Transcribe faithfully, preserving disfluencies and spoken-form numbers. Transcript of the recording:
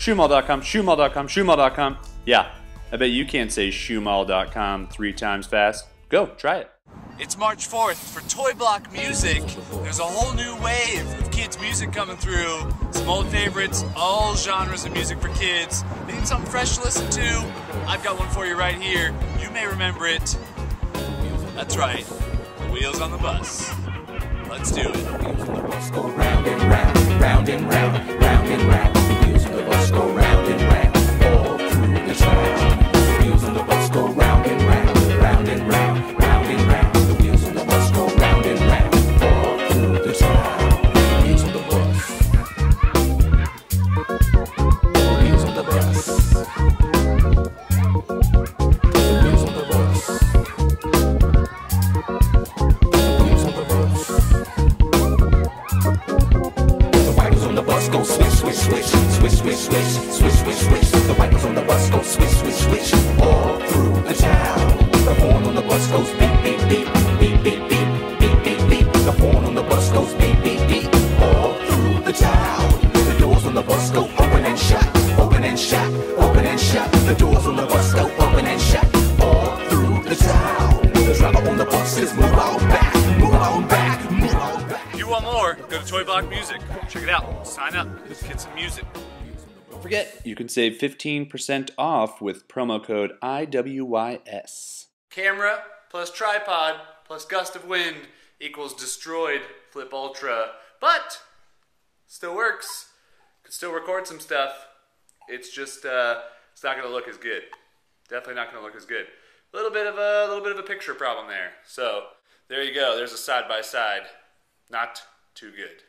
ShoeMall dot com, ShoeMall dot com, ShoeMall dot com. Yeah, I bet you can't say ShoeMall dot com three times fast. Go, try it. It's March fourth for Toy Block Music. There's a whole new wave of kids' music coming through. Some old favorites, all genres of music for kids. You need something fresh to listen to? I've got one for you right here. You may remember it. That's right, the wheels on the bus. Let's do it. The wheels of the bus go round and round, round and round, round and round. The wheels of the bus go round and round, all through the track. The wheels of the bus go round and round, round and round, round and round. The wheels of the bus go round and round, all through the track. The wheels of the bus. The wheels of the bus. The wheels of the bus. Go swish, swish, swish, swish, swish, swish, swish, swish, swish. The wipers on the bus go swish, swish, swish, all through the town. The horn on the bus goes beep, beep, beep, beep, beep, beep, beep, beep, beep. The horn on the bus goes beep, beep, beep, all through the town. The doors on the bus go open and shut, open and shut, open and shut. The doors on the bus go open and shut, all through the town. The driver on the bus says move on back, move on back, move on back. Want more, go to Toy Block Music. Check it out. Sign up. Get some music. Don't forget, you can save fifteen percent off with promo code I W Y S. Camera plus tripod plus gust of wind equals destroyed Flip Ultra. But still works. Could still record some stuff. It's just uh, it's not going to look as good. Definitely not going to look as good. A little bit of a little bit of a picture problem there. So there you go. There's a side by side. Not too good.